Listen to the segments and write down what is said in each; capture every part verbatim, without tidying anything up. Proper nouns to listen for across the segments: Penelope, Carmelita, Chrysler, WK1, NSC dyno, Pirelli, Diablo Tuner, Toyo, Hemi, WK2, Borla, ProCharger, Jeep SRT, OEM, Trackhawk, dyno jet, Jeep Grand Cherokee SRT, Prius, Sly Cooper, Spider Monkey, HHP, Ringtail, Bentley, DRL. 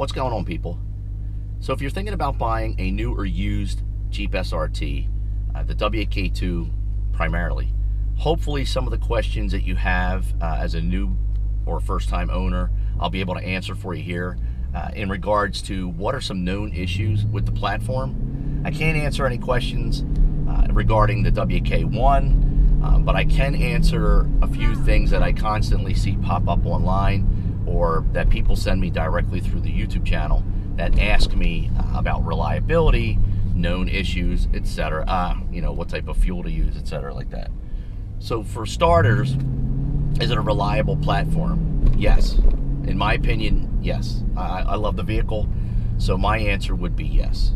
What's going on, people? So if you're thinking about buying a new or used Jeep S R T, uh, the W K two primarily, hopefully some of the questions that you have uh, as a new or first-time owner, I'll be able to answer for you here uh, in regards to what are some known issues with the platform. I can't answer any questions uh, regarding the W K one. Um, but I can answer a few things that I constantly see pop up online or that people send me directly through the YouTube channel that ask me uh, about reliability, known issues, et cetera. Uh, you know, what type of fuel to use, et cetera like that. So for starters, is it a reliable platform? Yes. In my opinion, yes. I, I love the vehicle, so my answer would be yes.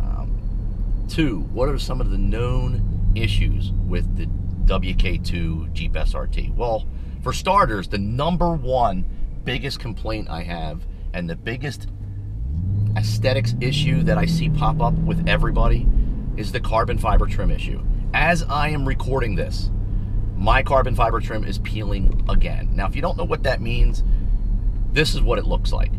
Um, two, what are some of the known issues with the W K two Jeep S R T? Well, for starters, the number one biggest complaint I have and the biggest aesthetics issue that I see pop up with everybody is the carbon fiber trim issue. As I am recording this, my carbon fiber trim is peeling again. Now, if you don't know what that means, this is what it looks like.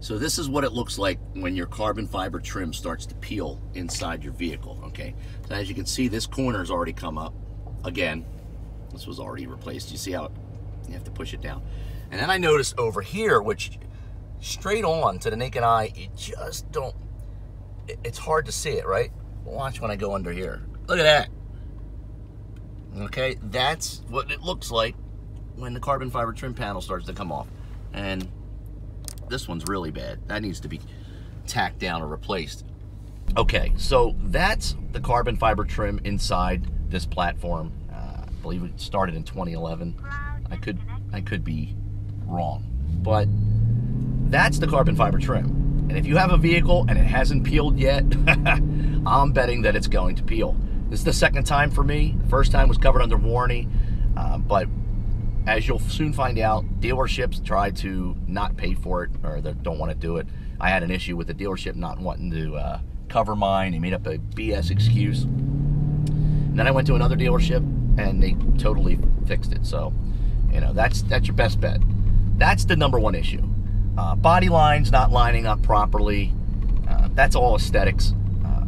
So this is what it looks like when your carbon fiber trim starts to peel inside your vehicle, okay? So as you can see, this corner's already come up. Again, this was already replaced. You see how it, you have to push it down. And then I noticed over here, which straight on to the naked eye, it just don't, it, it's hard to see it, right? Watch when I go under here. Look at that. Okay, that's what it looks like when the carbon fiber trim panel starts to come off. And this one's really bad. That needs to be tacked down or replaced. Okay, so that's the carbon fiber trim inside this platform. Uh, I believe it started in twenty eleven. I could, I could be wrong, but that's the carbon fiber trim. And if you have a vehicle and it hasn't peeled yet, I'm betting that it's going to peel. This is the second time for me. The first time was covered under warranty, uh, but as you'll soon find out, dealerships try to not pay for it, or they don't want to do it. I had an issue with the dealership not wanting to uh, cover mine. He made up a B S excuse. And then I went to another dealership, and they totally fixed it. So, you know, that's that's your best bet. That's the number one issue. Uh, body lines not lining up properly. Uh, that's all aesthetics. Uh,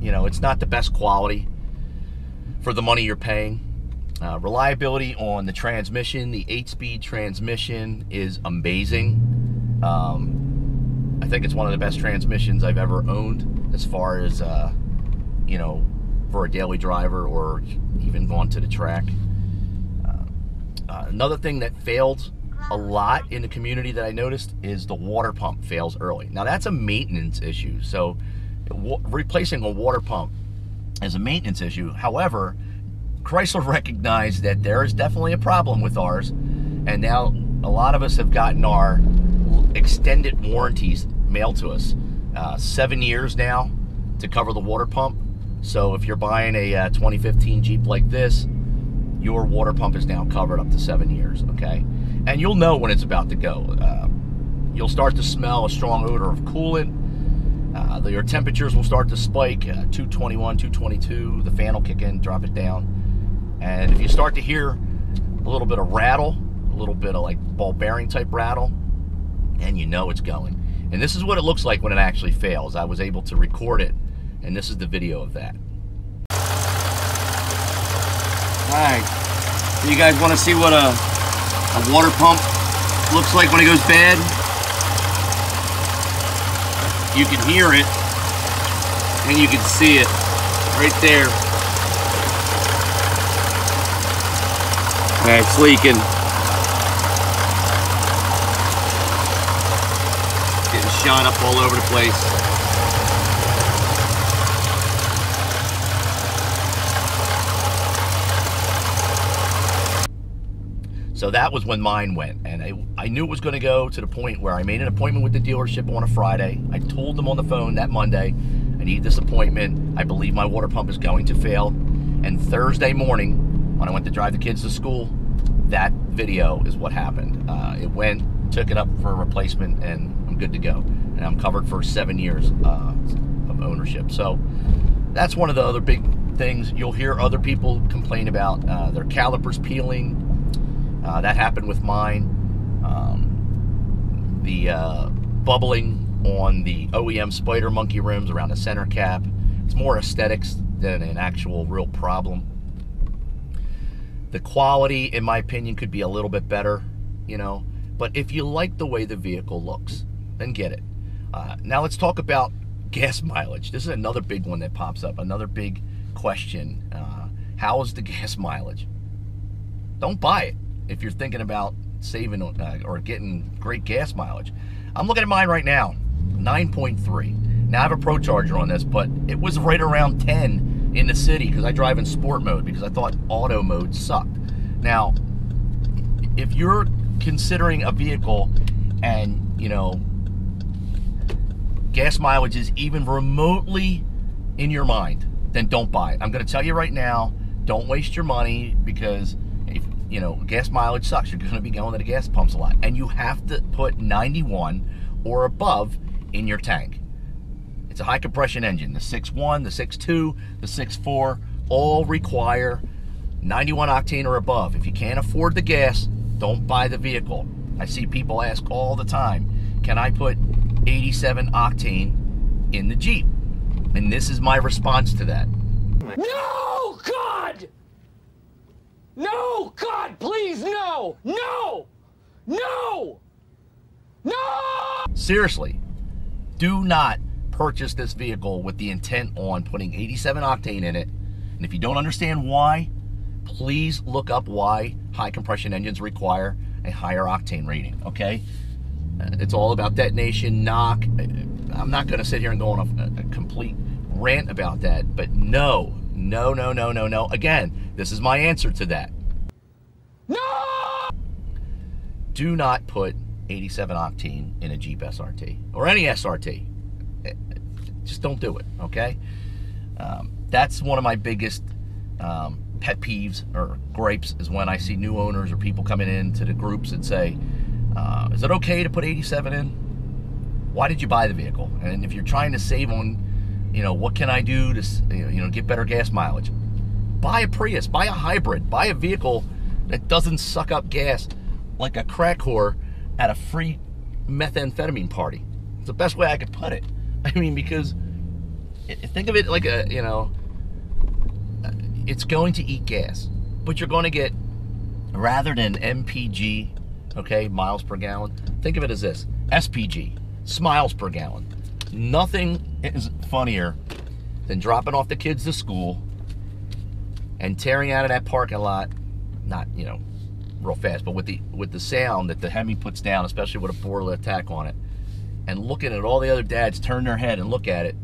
you know, it's not the best quality for the money you're paying. Uh, reliability on the transmission, the eight-speed transmission is amazing. Um, I think it's one of the best transmissions I've ever owned as far as, uh, you know, for a daily driver or even going to the track. Uh, uh, another thing that failed a lot in the community that I noticed is the water pump fails early. Now, that's a maintenance issue. So replacing a water pump is a maintenance issue. However, Chrysler recognized that there is definitely a problem with ours, and now a lot of us have gotten our extended warranties mailed to us. Uh, seven years now to cover the water pump. So if you're buying a uh, twenty fifteen Jeep like this, your water pump is now covered up to seven years, okay? And you'll know when it's about to go. Uh, you'll start to smell a strong odor of coolant. Uh, the, your temperatures will start to spike, uh, two twenty-one, two twenty-two, the fan will kick in, drop it down. And if you start to hear a little bit of rattle, a little bit of like ball bearing type rattle, and you know it's going. And this is what it looks like when it actually fails. I was able to record it, and this is the video of that. All right, so you guys want to see what a, a water pump looks like when it goes bad? You can hear it, and you can see it right there. Okay, it's leaking. Getting shot up all over the place. So that was when mine went, and I, I knew it was going to go to the point where I made an appointment with the dealership on a Friday. I told them on the phone that Monday, I need this appointment. I believe my water pump is going to fail. And Thursday morning, when I went to drive the kids to school, that video is what happened. Uh, it went, took it up for a replacement, and I'm good to go. And I'm covered for seven years uh, of ownership. So that's one of the other big things you'll hear other people complain about. Uh, their calipers peeling. Uh, that happened with mine. Um, the the uh, bubbling on the O E M Spider Monkey rims around the center cap. It's more aesthetics than an actual real problem. The quality, in my opinion, could be a little bit better, you know. But if you like the way the vehicle looks, then get it. Uh, now let's talk about gas mileage. This is another big one that pops up, another big question. Uh, how is the gas mileage? Don't buy it if you're thinking about saving uh, or getting great gas mileage. I'm looking at mine right now, nine point three. Now I have a ProCharger on this, but it was right around ten in the city because I drive in sport mode because I thought auto mode sucked. Now, if you're considering a vehicle and, you know, gas mileage is even remotely in your mind, then don't buy it. I'm going to tell you right now, don't waste your money because, if, you know, gas mileage sucks. You're going to be going to the gas pumps a lot. And you have to put ninety-one or above in your tank. It's a high compression engine. The six point one, the six point two, the six point four all require ninety-one octane or above. If you can't afford the gas, don't buy the vehicle. I see people ask all the time, can I put eighty-seven octane in the Jeep? And this is my response to that. No, God! No, God, please, no! No! No! No! Seriously, do not purchase this vehicle with the intent on putting eighty-seven octane in it. And if you don't understand why, please look up why high compression engines require a higher octane rating, okay? It's all about detonation, knock. I'm not going to sit here and go on a, a complete rant about that, but no, no, no, no, no, no. Again, this is my answer to that. No! Do not put eighty-seven octane in a Jeep S R T or any S R T. Just don't do it, okay? Um, that's one of my biggest um, pet peeves or gripes is when I see new owners or people coming into the groups and say, uh, is it okay to put eighty-seven in? Why did you buy the vehicle? And if you're trying to save on, you know, what can I do to, you know, get better gas mileage? Buy a Prius, buy a hybrid, buy a vehicle that doesn't suck up gas like a crack whore at a free methamphetamine party. It's the best way I could put it. I mean, because think of it like a, you know, it's going to eat gas, but you're going to get, rather than M P G, okay, miles per gallon, think of it as this, S P G, smiles per gallon. Nothing is funnier than dropping off the kids to school and tearing out of that parking lot, not, you know, real fast, but with the with the sound that the Hemi puts down, especially with a Borla attack on it, and looking at all the other dads turn their head and look at it,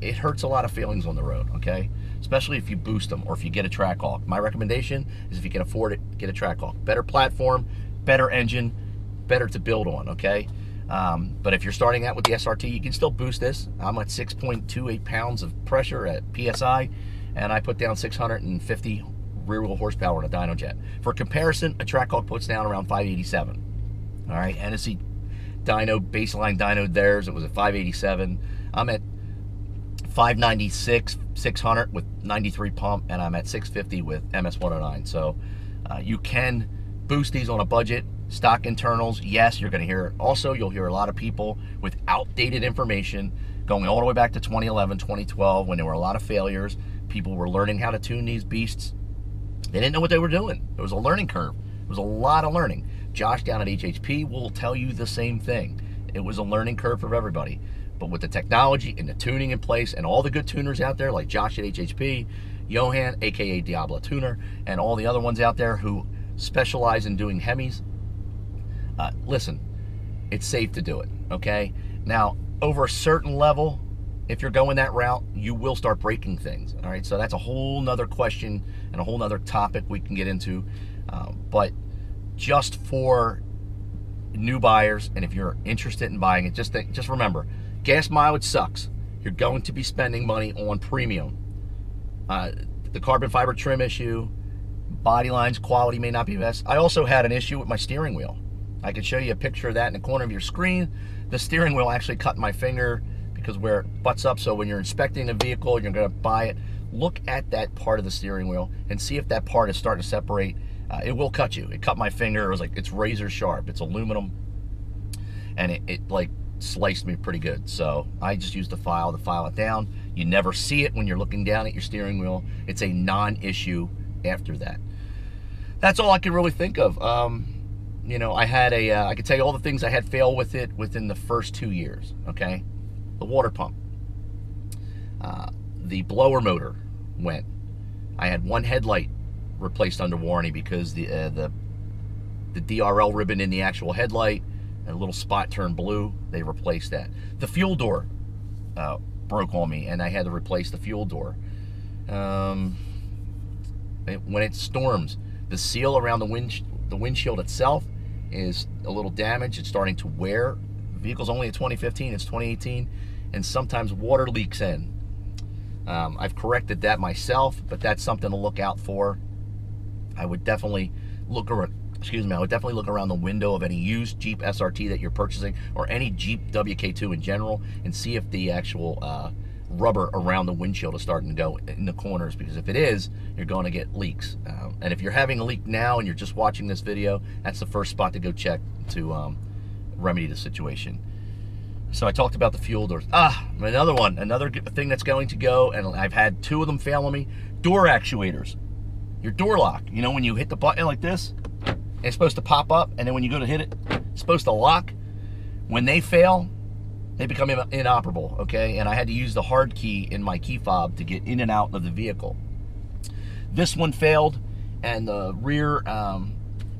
it hurts a lot of feelings on the road, okay? Especially if you boost them or if you get a Trackhawk. My recommendation is if you can afford it, get a Trackhawk. Better platform, better engine, better to build on, okay? Um, but if you're starting out with the S R T, you can still boost this. I'm at six point two eight pounds of pressure at P S I, and I put down six hundred fifty rear wheel horsepower in a dyno jet. For comparison, a Trackhawk puts down around five eighty-seven, all right? N S C dyno, baseline dyno theirs, it was at five eighty-seven. I'm at five ninety-six, six hundred with ninety-three pump, and I'm at six fifty with M S one oh nine. So uh, you can boost these on a budget. Stock internals, yes, you're going to hear it. Also, you'll hear a lot of people with outdated information going all the way back to twenty eleven, twenty twelve, when there were a lot of failures. People were learning how to tune these beasts. They didn't know what they were doing. It was a learning curve. It was a lot of learning. Josh down at H H P will tell you the same thing. It was a learning curve for everybody. But with the technology and the tuning in place and all the good tuners out there like Josh at H H P, Johan, aka Diablo Tuner, and all the other ones out there who specialize in doing Hemis, uh, listen, it's safe to do it, okay? Now, over a certain level, if you're going that route, you will start breaking things, all right? So that's a whole nother question and a whole nother topic we can get into. Uh, but just for new buyers, and if you're interested in buying it, just, think, just remember, gas mileage sucks. You're going to be spending money on premium. Uh, the carbon fiber trim issue, body lines, quality may not be best. I also had an issue with my steering wheel. I could show you a picture of that in the corner of your screen. The steering wheel actually cut my finger because where it butts up. So when you're inspecting a vehicle, you're going to buy it, look at that part of the steering wheel and see if that part is starting to separate. Uh, it will cut you. It cut my finger. It was like, it's razor sharp. It's aluminum. and it, it like sliced me pretty good. So I just used the file to file it down. You never see it when you're looking down at your steering wheel. It's a non-issue after that. That's all I can really think of. Um, you know, I had a, uh, I could tell you all the things I had fail with it within the first two years, okay? The water pump. Uh, the blower motor went. I had one headlight replaced under warranty because the, uh, the, the D R L ribbon in the actual headlight and a little spot turned blue. They replaced that. The fuel door uh, broke on me, and I had to replace the fuel door. Um, it, when it storms, the seal around the wind, the windshield itself is a little damaged. It's starting to wear. The vehicle's only a twenty fifteen. It's twenty eighteen, and sometimes water leaks in. Um, I've corrected that myself, but that's something to look out for. I would definitely look around. Excuse me, I would definitely look around the window of any used Jeep S R T that you're purchasing, or any Jeep W K two in general, and see if the actual uh, rubber around the windshield is starting to go in the corners, because if it is, you're going to get leaks. Um, and if you're having a leak now and you're just watching this video, that's the first spot to go check to um, remedy the situation. So I talked about the fuel doors. Ah, another one, another thing that's going to go, and I've had two of them fail on me, door actuators. Your door lock, you know, when you hit the button like this, it's supposed to pop up, and then when you go to hit it, it's supposed to lock. When they fail, they become inoperable, okay? And I had to use the hard key in my key fob to get in and out of the vehicle. This one failed, and the rear um,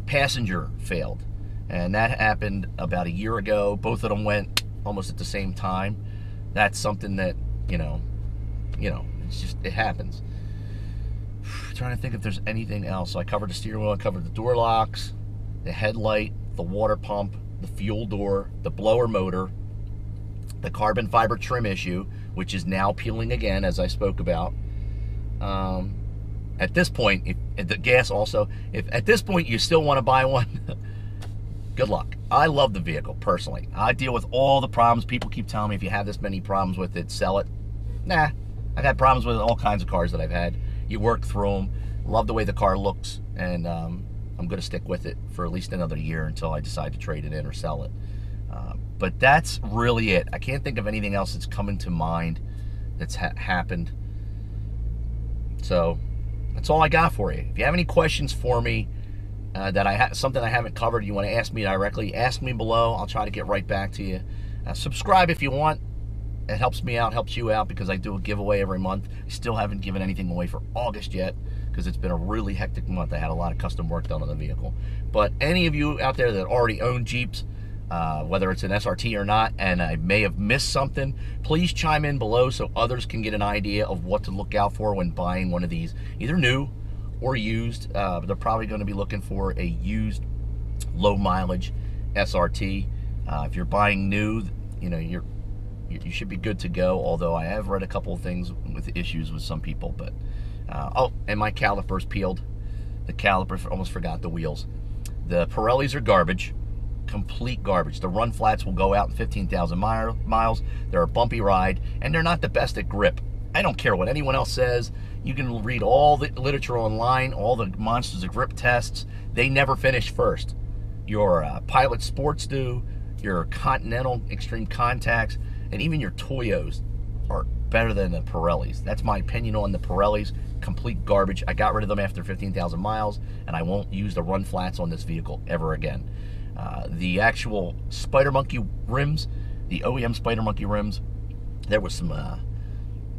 passenger failed. And that happened about a year ago. Both of them went almost at the same time. That's something that, you know, you know, it's just, it happens. Trying to think if there's anything else. So I covered the steering wheel, I covered the door locks, the headlight, the water pump, the fuel door, the blower motor, the carbon fiber trim issue, which is now peeling again, as I spoke about. Um, at this point, if, if the gas also, if at this point you still want to buy one, good luck. I love the vehicle, personally. I deal with all the problems. People keep telling me, if you have this many problems with it, sell it. Nah, I've had problems with all kinds of cars that I've had. You work through them. Love the way the car looks, and um, I'm going to stick with it for at least another year until I decide to trade it in or sell it. Uh, but that's really it. I can't think of anything else that's coming to mind that's ha happened. So that's all I got for you. If you have any questions for me, uh, that I ha something I haven't covered, you want to ask me directly, ask me below. I'll try to get right back to you. Uh, subscribe if you want. It helps me out, helps you out, because I do a giveaway every month. I still haven't given anything away for August yet, because it's been a really hectic month. I had a lot of custom work done on the vehicle. But any of you out there that already own Jeeps, uh, whether it's an S R T or not, and I may have missed something, please chime in below so others can get an idea of what to look out for when buying one of these, either new or used. Uh, they're probably going to be looking for a used, low-mileage S R T. Uh, if you're buying new, you know, you're you should be good to go, although I have read a couple of things with issues with some people. But uh, oh, and my calipers peeled. The calipers, almost forgot the wheels. The Pirellis are garbage, complete garbage. The run flats will go out in fifteen thousand miles. They're a bumpy ride, and they're not the best at grip. I don't care what anyone else says. You can read all the literature online, all the monsters of grip tests. They never finish first. Your uh, Pilot Sports do, your Continental Extreme Contacts, and even your Toyos are better than the Pirellis. That's my opinion on the Pirellis. Complete garbage. I got rid of them after fifteen thousand miles, and I won't use the run flats on this vehicle ever again. Uh, the actual Spider Monkey rims, the O E M Spider Monkey rims, there was some uh,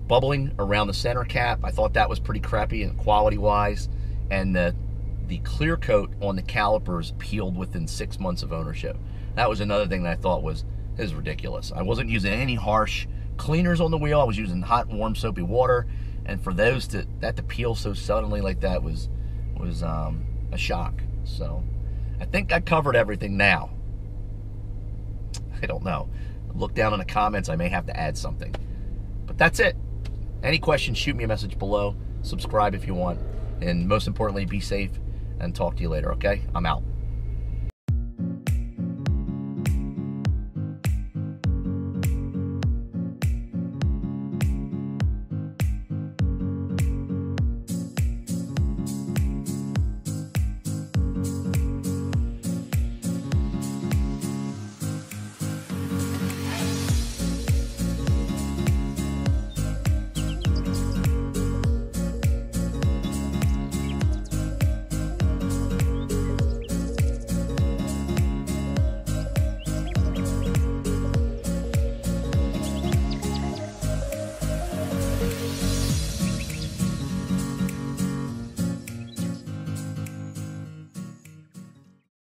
bubbling around the center cap. I thought that was pretty crappy and quality-wise. And the, the clear coat on the calipers peeled within six months of ownership. That was another thing that I thought was, this is ridiculous. I wasn't using any harsh cleaners on the wheel. I was using hot, warm, soapy water, and for those to that to peel so suddenly like that was was um, a shock. So I think I covered everything now. I don't know. Look down in the comments. I may have to add something, but that's it. Any questions? Shoot me a message below. Subscribe if you want, and most importantly, be safe. And talk to you later. Okay, I'm out.